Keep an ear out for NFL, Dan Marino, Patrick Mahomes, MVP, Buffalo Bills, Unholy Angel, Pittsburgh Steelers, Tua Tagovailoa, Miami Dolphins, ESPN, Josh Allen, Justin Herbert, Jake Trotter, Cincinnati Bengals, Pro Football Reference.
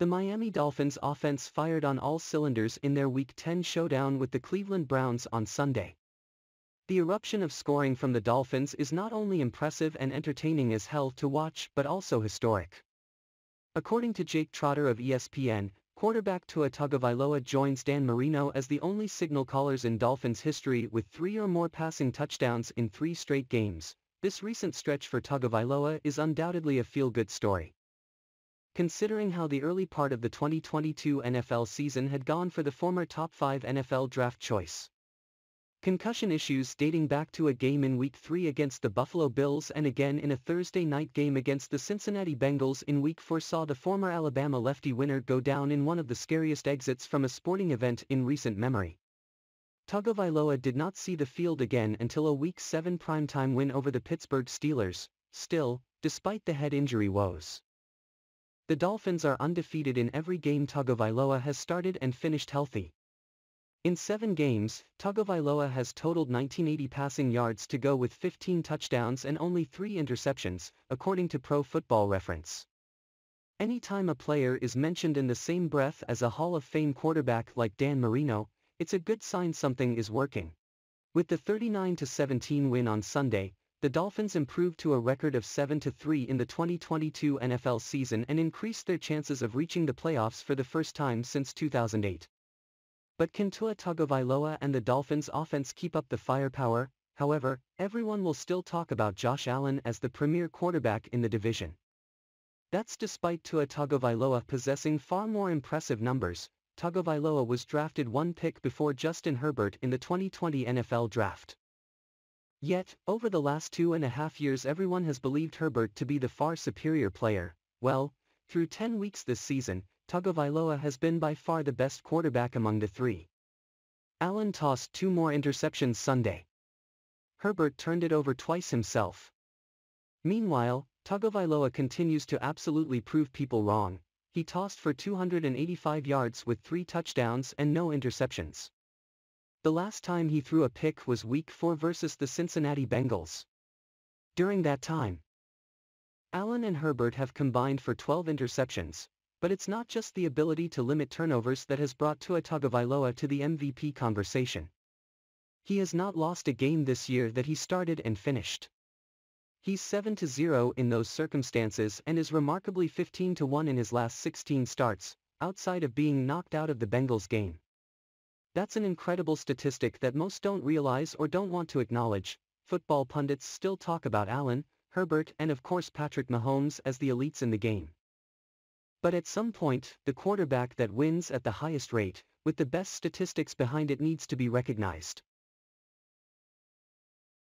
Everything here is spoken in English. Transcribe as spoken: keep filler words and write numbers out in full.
The Miami Dolphins offense fired on all cylinders in their Week ten showdown with the Cleveland Browns on Sunday. The eruption of scoring from the Dolphins is not only impressive and entertaining as hell to watch but also historic. According to Jake Trotter of E S P N, quarterback Tua Tagovailoa joins Dan Marino as the only signal callers in Dolphins history with three or more passing touchdowns in three straight games. This recent stretch for Tagovailoa is undoubtedly a feel-good story. Considering how the early part of the twenty twenty-two N F L season had gone for the former top five N F L draft choice. Concussion issues dating back to a game in Week three against the Buffalo Bills and again in a Thursday night game against the Cincinnati Bengals in Week four saw the former Alabama lefty winner go down in one of the scariest exits from a sporting event in recent memory. Tagovailoa did not see the field again until a Week seven primetime win over the Pittsburgh Steelers, still, despite the head injury woes. The Dolphins are undefeated in every game Tagovailoa has started and finished healthy. In seven games, Tagovailoa has totaled nineteen eighty passing yards to go with fifteen touchdowns and only three interceptions, according to Pro Football Reference. Anytime a player is mentioned in the same breath as a Hall of Fame quarterback like Dan Marino, it's a good sign something is working. With the thirty-nine to seventeen win on Sunday, the Dolphins improved to a record of seven to three in the twenty twenty-two N F L season and increased their chances of reaching the playoffs for the first time since two thousand eight. But can Tua Tagovailoa and the Dolphins offense keep up the firepower? However, everyone will still talk about Josh Allen as the premier quarterback in the division. That's despite Tua Tagovailoa possessing far more impressive numbers. Tagovailoa was drafted one pick before Justin Herbert in the twenty twenty N F L draft. Yet, over the last two and a half years everyone has believed Herbert to be the far superior player. Well, through ten weeks this season, Tagovailoa has been by far the best quarterback among the three. Allen tossed two more interceptions Sunday. Herbert turned it over twice himself. Meanwhile, Tagovailoa continues to absolutely prove people wrong. He tossed for two hundred eighty-five yards with three touchdowns and no interceptions. The last time he threw a pick was Week four versus the Cincinnati Bengals. During that time, Allen and Herbert have combined for twelve interceptions, but it's not just the ability to limit turnovers that has brought Tua Tagovailoa to the M V P conversation. He has not lost a game this year that he started and finished. He's seven to zero in those circumstances and is remarkably fifteen to one in his last sixteen starts, outside of being knocked out of the Bengals game. That's an incredible statistic that most don't realize or don't want to acknowledge. Football pundits still talk about Allen, Herbert and of course Patrick Mahomes as the elites in the game. But at some point, the quarterback that wins at the highest rate, with the best statistics behind it needs to be recognized.